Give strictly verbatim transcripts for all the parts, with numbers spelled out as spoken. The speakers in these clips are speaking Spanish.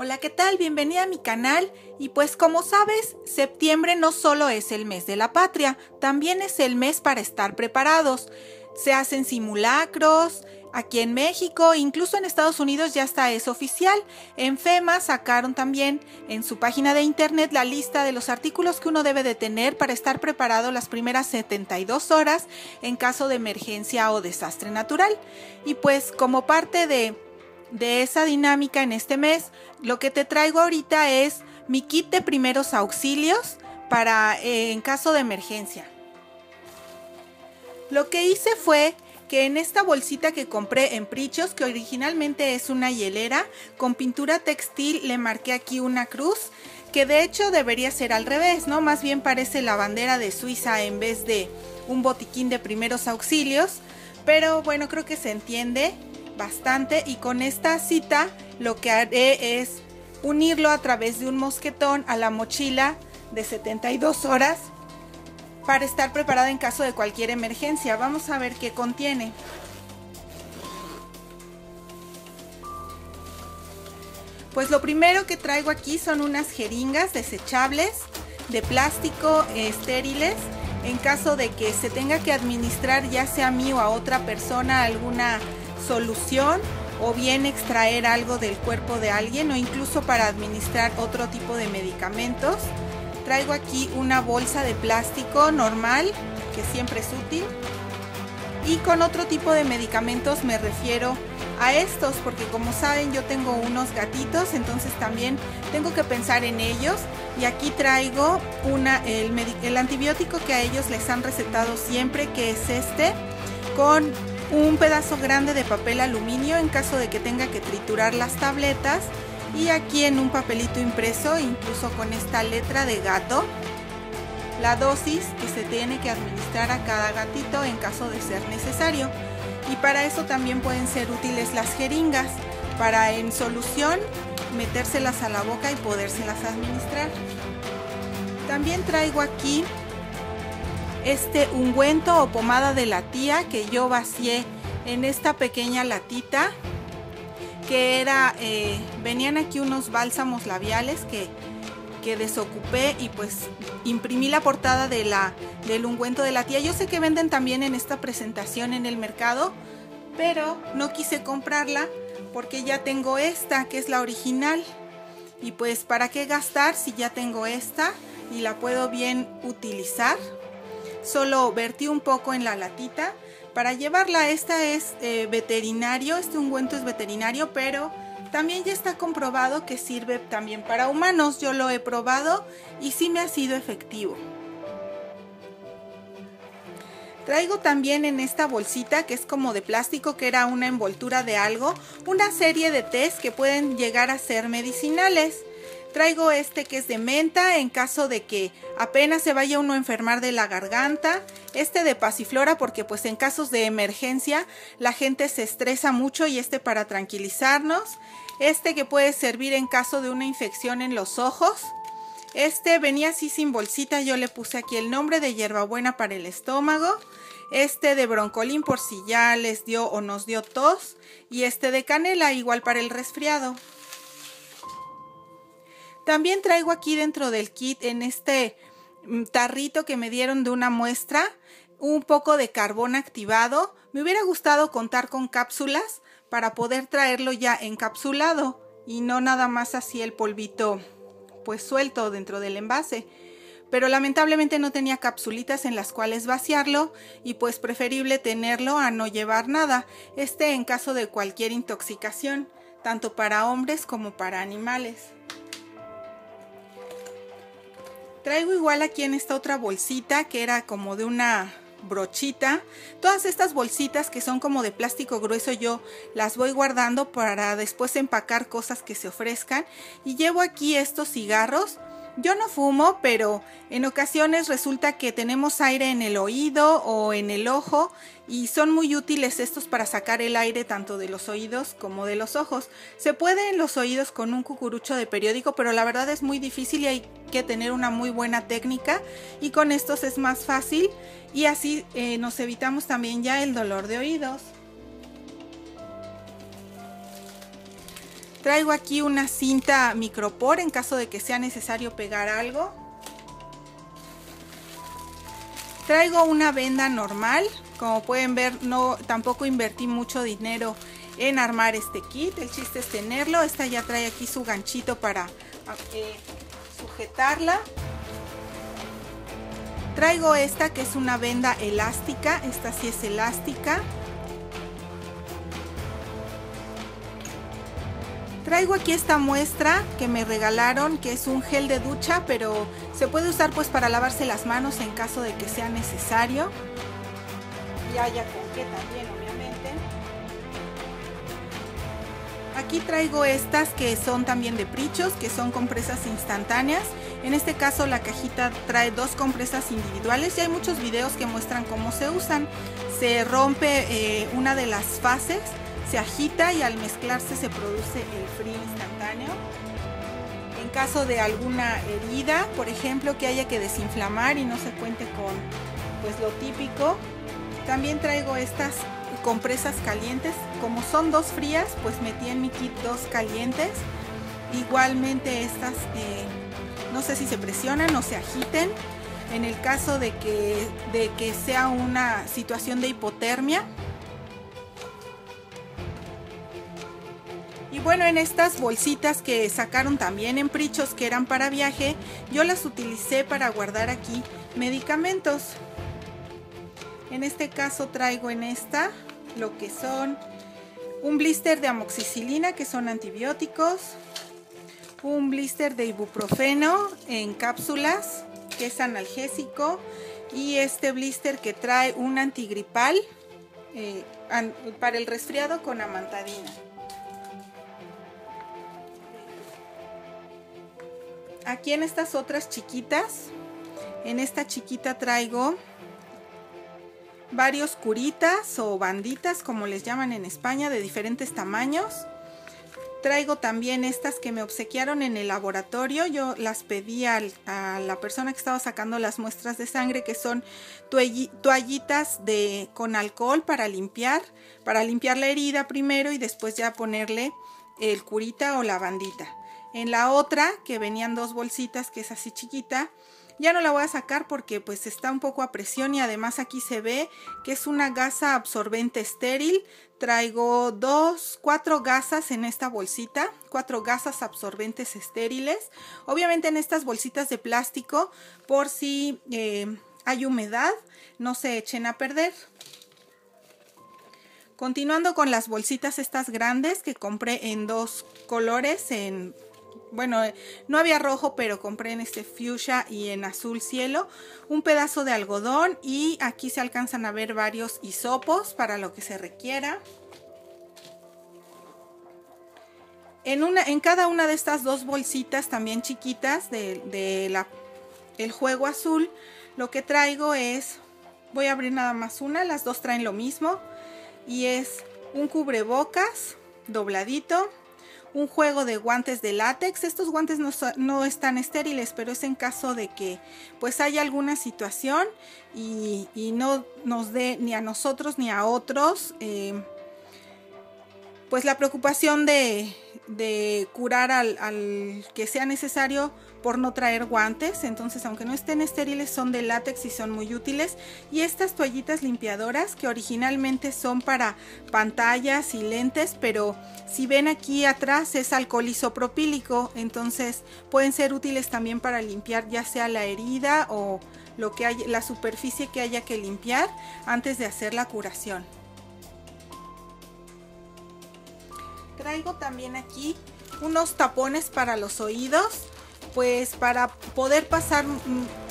Hola, ¿qué tal? Bienvenida a mi canal. Y pues como sabes, septiembre no solo es el mes de la patria, también es el mes para estar preparados. Se hacen simulacros aquí en México, incluso en Estados Unidos ya está, es oficial. En FEMA sacaron también en su página de internet la lista de los artículos que uno debe de tener para estar preparado las primeras setenta y dos horas en caso de emergencia o desastre natural. Y pues como parte de... de esa dinámica en este mes, lo que te traigo ahorita es mi kit de primeros auxilios para eh, en caso de emergencia. Lo que hice fue que en esta bolsita que compré en Prichos, que originalmente es una hielera, con pintura textil le marqué aquí una cruz, que de hecho debería ser al revés, ¿no? Más bien parece la bandera de Suiza en vez de un botiquín de primeros auxilios, pero bueno, creo que se entiende bastante. Y con esta cita lo que haré es unirlo a través de un mosquetón a la mochila de setenta y dos horas para estar preparada en caso de cualquier emergencia. Vamos a ver qué contiene. Pues lo primero que traigo aquí son unas jeringas desechables de plástico eh, estériles en caso de que se tenga que administrar, ya sea a mí o a otra persona, alguna solución o bien extraer algo del cuerpo de alguien o incluso para administrar otro tipo de medicamentos. Traigo aquí una bolsa de plástico normal que siempre es útil, y con otro tipo de medicamentos me refiero a estos porque, como saben, yo tengo unos gatitos, entonces también tengo que pensar en ellos. Y aquí traigo una, el, el antibiótico que a ellos les han recetado siempre, que es este, con un pedazo grande de papel aluminio en caso de que tenga que triturar las tabletas, y aquí en un papelito impreso, incluso con esta letra de gato, la dosis que se tiene que administrar a cada gatito en caso de ser necesario. Y para eso también pueden ser útiles las jeringas, para en solución metérselas a la boca y podérselas administrar. También traigo aquí este ungüento o pomada de la tía que yo vacié en esta pequeña latita, que era, eh, venían aquí unos bálsamos labiales que, que desocupé, y pues imprimí la portada de la, del ungüento de la tía. Yo sé que venden también en esta presentación en el mercado, pero no quise comprarla porque ya tengo esta, que es la original, y pues para qué gastar si ya tengo esta y la puedo bien utilizar. Solo vertí un poco en la latita para llevarla. Esta es eh, veterinario, este ungüento es veterinario, pero también ya está comprobado que sirve también para humanos. Yo lo he probado y sí me ha sido efectivo. Traigo también en esta bolsita, que es como de plástico, que era una envoltura de algo, una serie de tés que pueden llegar a ser medicinales. Traigo este que es de menta en caso de que apenas se vaya uno a enfermar de la garganta. Este de pasiflora porque pues en casos de emergencia la gente se estresa mucho, y este para tranquilizarnos. Este que puede servir en caso de una infección en los ojos. Este venía así sin bolsita, yo le puse aquí el nombre de hierbabuena para el estómago. Este de broncolín por si ya les dio o nos dio tos. Y este de canela igual para el resfriado. También traigo aquí dentro del kit, en este tarrito que me dieron de una muestra, un poco de carbón activado. Me hubiera gustado contar con cápsulas para poder traerlo ya encapsulado y no nada más así el polvito pues suelto dentro del envase. Pero lamentablemente no tenía capsulitas en las cuales vaciarlo, y pues preferible tenerlo a no llevar nada. Este en caso de cualquier intoxicación, tanto para hombres como para animales. Traigo igual aquí en esta otra bolsita que era como de una brochita. Todas estas bolsitas que son como de plástico grueso yo las voy guardando para después empacar cosas que se ofrezcan. Y llevo aquí estos cigarros. Yo no fumo, pero en ocasiones resulta que tenemos aire en el oído o en el ojo, y son muy útiles estos para sacar el aire tanto de los oídos como de los ojos. Se puede en los oídos con un cucurucho de periódico, pero la verdad es muy difícil y hay que tener una muy buena técnica, y con estos es más fácil, y así eh, nos evitamos también ya el dolor de oídos. Traigo aquí una cinta micropor en caso de que sea necesario pegar algo. Traigo una venda normal. Como pueden ver, no, tampoco invertí mucho dinero en armar este kit. El chiste es tenerlo. Esta ya trae aquí su ganchito para eh, sujetarla. Traigo esta que es una venda elástica. Esta sí es elástica. Traigo aquí esta muestra que me regalaron, que es un gel de ducha, pero se puede usar pues para lavarse las manos en caso de que sea necesario. Y haya con qué también, obviamente. Aquí traigo estas que son también de Prichos, que son compresas instantáneas. En este caso la cajita trae dos compresas individuales y hay muchos videos que muestran cómo se usan. Se rompe eh, una de las fases. Se agita y al mezclarse se produce el frío instantáneo. En caso de alguna herida, por ejemplo, que haya que desinflamar y no se cuente con pues lo típico. También traigo estas compresas calientes. Como son dos frías, pues metí en mi kit dos calientes. Igualmente estas, eh, no sé si se presionan o se agiten. En el caso de que, de que sea una situación de hipotermia. Y bueno, en estas bolsitas que sacaron también en Prichos, que eran para viaje, yo las utilicé para guardar aquí medicamentos. En este caso traigo en esta lo que son un blister de amoxicilina, que son antibióticos, un blister de ibuprofeno en cápsulas, que es analgésico, y este blister que trae un antigripal eh, para el resfriado con amantadina. Aquí en estas otras chiquitas, en esta chiquita traigo varios curitas o banditas, como les llaman en España, de diferentes tamaños. Traigo también estas que me obsequiaron en el laboratorio. Yo las pedí al, a la persona que estaba sacando las muestras de sangre, que son toallitas de, con alcohol para limpiar, para limpiar la herida primero y después ya ponerle el curita o la bandita. En la otra, que venían dos bolsitas, que es así chiquita, ya no la voy a sacar porque pues está un poco a presión y además aquí se ve que es una gasa absorbente estéril. Traigo dos, cuatro gasas en esta bolsita, cuatro gasas absorbentes estériles. Obviamente en estas bolsitas de plástico, por si eh, hay humedad, no se echen a perder. Continuando con las bolsitas estas grandes que compré en dos colores, en... bueno, no había rojo, pero compré en este fuchsia y en azul cielo. Un pedazo de algodón y aquí se alcanzan a ver varios hisopos para lo que se requiera. En, una, en cada una de estas dos bolsitas también chiquitas de, de la, el juego azul, lo que traigo es, voy a abrir nada más una, las dos traen lo mismo. Y es un cubrebocas dobladito. Un juego de guantes de látex. Estos guantes no, no están estériles, pero es en caso de que pues haya alguna situación y, y no nos dé ni a nosotros ni a otros eh, pues la preocupación de, de curar al, al que sea necesario por no traer guantes. Entonces, aunque no estén estériles, son de látex y son muy útiles. Y estas toallitas limpiadoras que originalmente son para pantallas y lentes, pero si ven aquí atrás es alcohol isopropílico, entonces pueden ser útiles también para limpiar ya sea la herida o lo que hay, la superficie que haya que limpiar antes de hacer la curación. Traigo también aquí unos tapones para los oídos, pues para poder pasar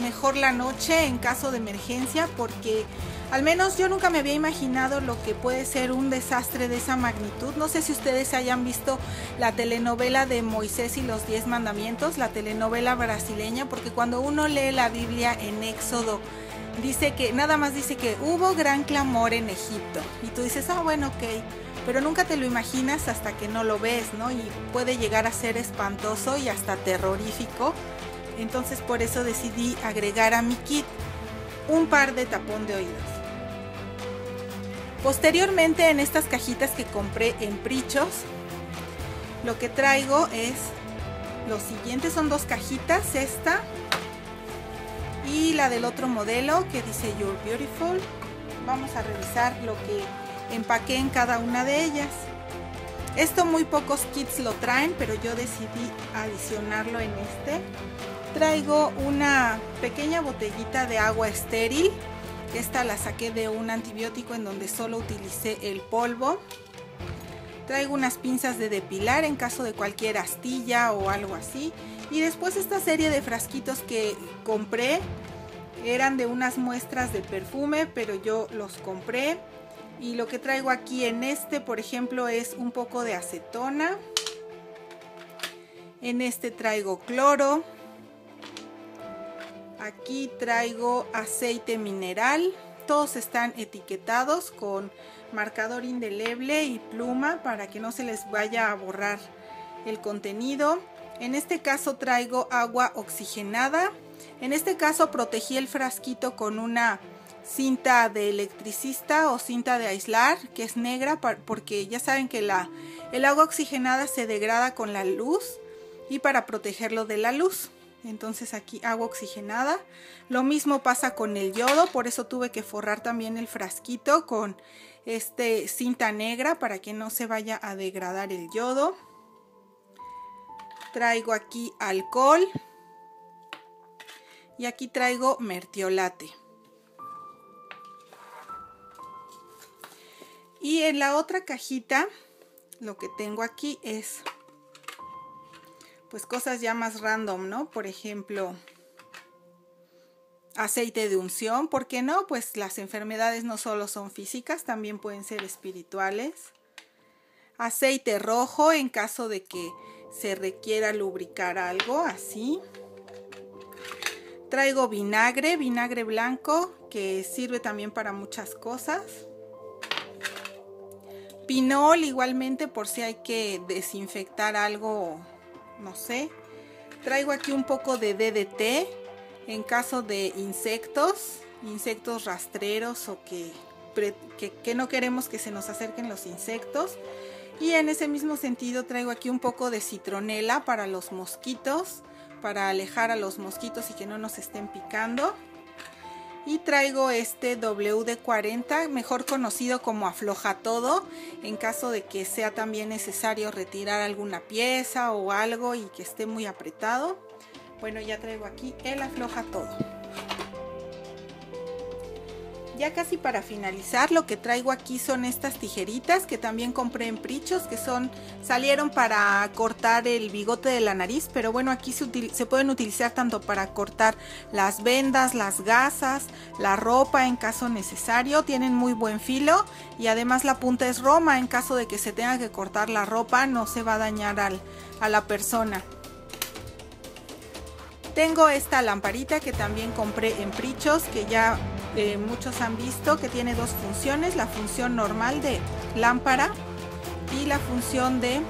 mejor la noche en caso de emergencia, porque al menos yo nunca me había imaginado lo que puede ser un desastre de esa magnitud. No sé si ustedes hayan visto la telenovela de Moisés y los diez mandamientos, la telenovela brasileña, porque cuando uno lee la Biblia en Éxodo, dice que, nada más dice que hubo gran clamor en Egipto. Y tú dices, ah, bueno, ok. Pero nunca te lo imaginas hasta que no lo ves, ¿no? Y puede llegar a ser espantoso y hasta terrorífico. Entonces por eso decidí agregar a mi kit un par de tapón de oídos. Posteriormente en estas cajitas que compré en Prichos, lo que traigo es lo siguiente, son dos cajitas, esta y la del otro modelo que dice You're Beautiful. Vamos a revisar lo que empaqué en cada una de ellas. Esto muy pocos kits lo traen, pero yo decidí adicionarlo en este. Traigo una pequeña botellita de agua estéril. Esta la saqué de un antibiótico en donde solo utilicé el polvo. Traigo unas pinzas de depilar en caso de cualquier astilla o algo así. Y después esta serie de frasquitos que compré eran de unas muestras de perfume, pero yo los compré. Y lo que traigo aquí en este, por ejemplo, es un poco de acetona. En este traigo cloro. Aquí traigo aceite mineral. Todos están etiquetados con marcador indeleble y pluma para que no se les vaya a borrar el contenido. En este caso traigo agua oxigenada. En este caso protegí el frasquito con una cinta de electricista o cinta de aislar que es negra, porque ya saben que la, el agua oxigenada se degrada con la luz, y para protegerlo de la luz. Entonces aquí agua oxigenada. Lo mismo pasa con el yodo, por eso tuve que forrar también el frasquito con este cinta negra para que no se vaya a degradar el yodo. Traigo aquí alcohol y aquí traigo mertiolate. Y en la otra cajita lo que tengo aquí es pues cosas ya más random, ¿no? Por ejemplo, aceite de unción, ¿por qué no? Pues las enfermedades no solo son físicas, también pueden ser espirituales. Aceite rojo en caso de que se requiera lubricar algo, así. Traigo vinagre, vinagre blanco, que sirve también para muchas cosas. Pinol igualmente, por si hay que desinfectar algo, no sé. Traigo aquí un poco de D D T en caso de insectos, insectos rastreros o que, que, que no queremos que se nos acerquen los insectos. Y en ese mismo sentido traigo aquí un poco de citronela para los mosquitos, para alejar a los mosquitos y que no nos estén picando. Y traigo este W D cuarenta, mejor conocido como afloja todo, en caso de que sea también necesario retirar alguna pieza o algo y que esté muy apretado. Bueno, ya traigo aquí el afloja todo. Ya casi para finalizar, lo que traigo aquí son estas tijeritas que también compré en Prichos, que son salieron para cortar el bigote de la nariz, pero bueno, aquí se, util, se pueden utilizar tanto para cortar las vendas, las gasas, la ropa en caso necesario. Tienen muy buen filo y además la punta es roma, en caso de que se tenga que cortar la ropa no se va a dañar al, a la persona. Tengo esta lamparita que también compré en Prichos, que ya Eh, muchos han visto que tiene dos funciones, la función normal de lámpara y la función de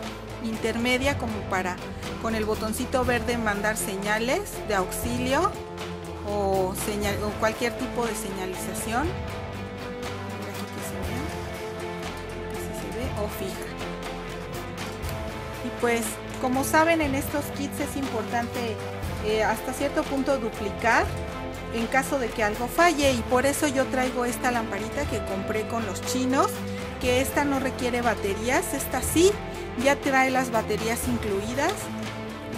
intermedia, como para con el botoncito verde mandar señales de auxilio o, señal, o cualquier tipo de señalización. Aquí que se vea, así se ve, o fija. Y pues como saben, en estos kits es importante eh, hasta cierto punto duplicar en caso de que algo falle, y por eso yo traigo esta lamparita que compré con los chinos, que esta no requiere baterías, esta sí, ya trae las baterías incluidas.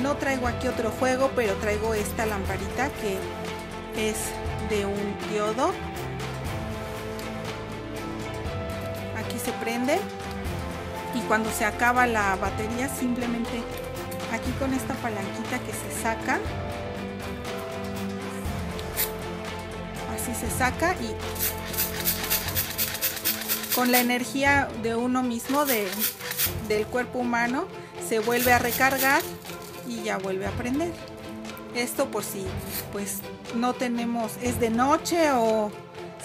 No traigo aquí otro juego, pero traigo esta lamparita que es de un diodo. Aquí se prende y cuando se acaba la batería simplemente aquí con esta palanquita que se saca, y se saca, y con la energía de uno mismo, de, del cuerpo humano, se vuelve a recargar y ya vuelve a prender. Esto por si pues no tenemos, es de noche o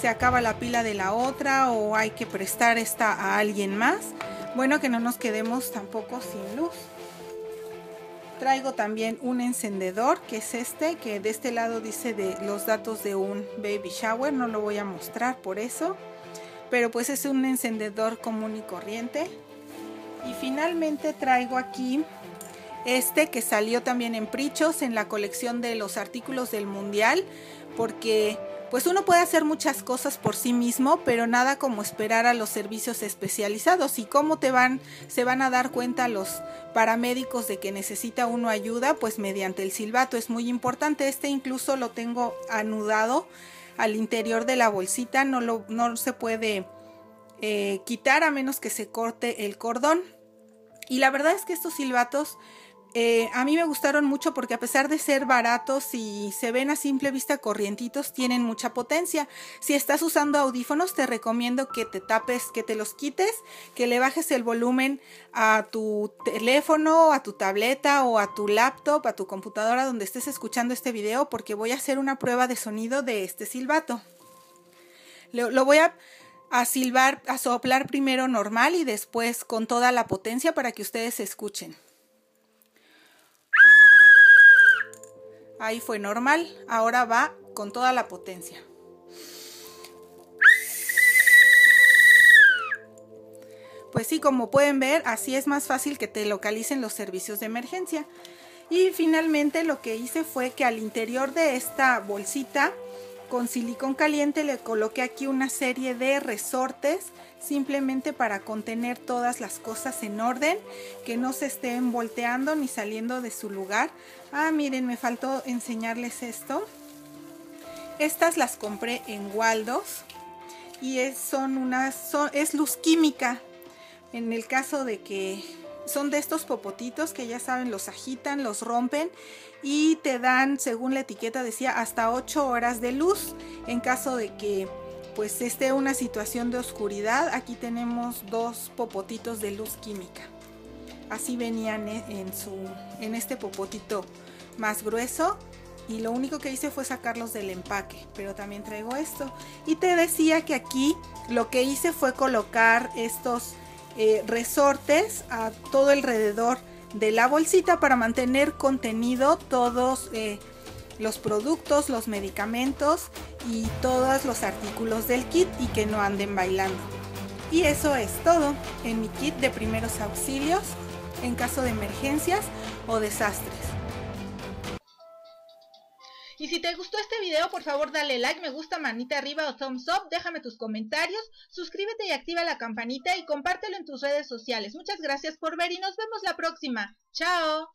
se acaba la pila de la otra o hay que prestar esta a alguien más. Bueno, que no nos quedemos tampoco sin luz. Traigo también un encendedor, que es este, que de este lado dice de los datos de un baby shower. No lo voy a mostrar por eso, pero pues es un encendedor común y corriente. Y finalmente traigo aquí este que salió también en Prichos, en la colección de los artículos del mundial, porque pues uno puede hacer muchas cosas por sí mismo, pero nada como esperar a los servicios especializados. Y cómo te van, se van a dar cuenta los paramédicos de que necesita uno ayuda, pues mediante el silbato. Es muy importante. Este incluso lo tengo anudado al interior de la bolsita, no, lo, no se puede eh, quitar a menos que se corte el cordón. Y la verdad es que estos silbatos Eh, a mí me gustaron mucho porque a pesar de ser baratos y se ven a simple vista corrientitos, tienen mucha potencia. Si estás usando audífonos, te recomiendo que te tapes, que te los quites, que le bajes el volumen a tu teléfono, a tu tableta o a tu laptop, a tu computadora donde estés escuchando este video, porque voy a hacer una prueba de sonido de este silbato. Lo, lo voy a... a silbar, a soplar primero normal y después con toda la potencia para que ustedes escuchen. Ahí fue normal, ahora va con toda la potencia. Pues sí, como pueden ver, así es más fácil que te localicen los servicios de emergencia. Y finalmente lo que hice fue que al interior de esta bolsita con silicón caliente le coloqué aquí una serie de resortes, simplemente para contener todas las cosas en orden, que no se estén volteando ni saliendo de su lugar. Ah, miren, me faltó enseñarles esto. Estas las compré en Waldos y es, son unas, son, es luz química. En el caso de que son de estos popotitos que ya saben, los agitan, los rompen y te dan, según la etiqueta decía, hasta ocho horas de luz en caso de que pues esté una situación de oscuridad. Aquí tenemos dos popotitos de luz química. Así venían en, su, en este popotito más grueso y lo único que hice fue sacarlos del empaque, pero también traigo esto. Y te decía que aquí lo que hice fue colocar estos Eh, resortes a todo alrededor de la bolsita para mantener contenido todos eh, los productos, los medicamentos y todos los artículos del kit, y que no anden bailando. Y eso es todo en mi kit de primeros auxilios en caso de emergencias o desastres. Y si te gustó este video, por favor dale like, me gusta, manita arriba o thumbs up, déjame tus comentarios, suscríbete y activa la campanita y compártelo en tus redes sociales. Muchas gracias por ver y nos vemos la próxima. ¡Chao!